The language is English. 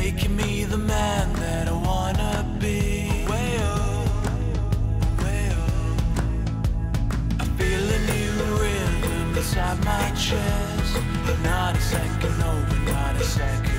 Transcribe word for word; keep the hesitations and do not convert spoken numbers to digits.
making me the man that I wanna be. Way-oh, way-oh. I feel a new rhythm inside my chest, but not a second, no, but not a second.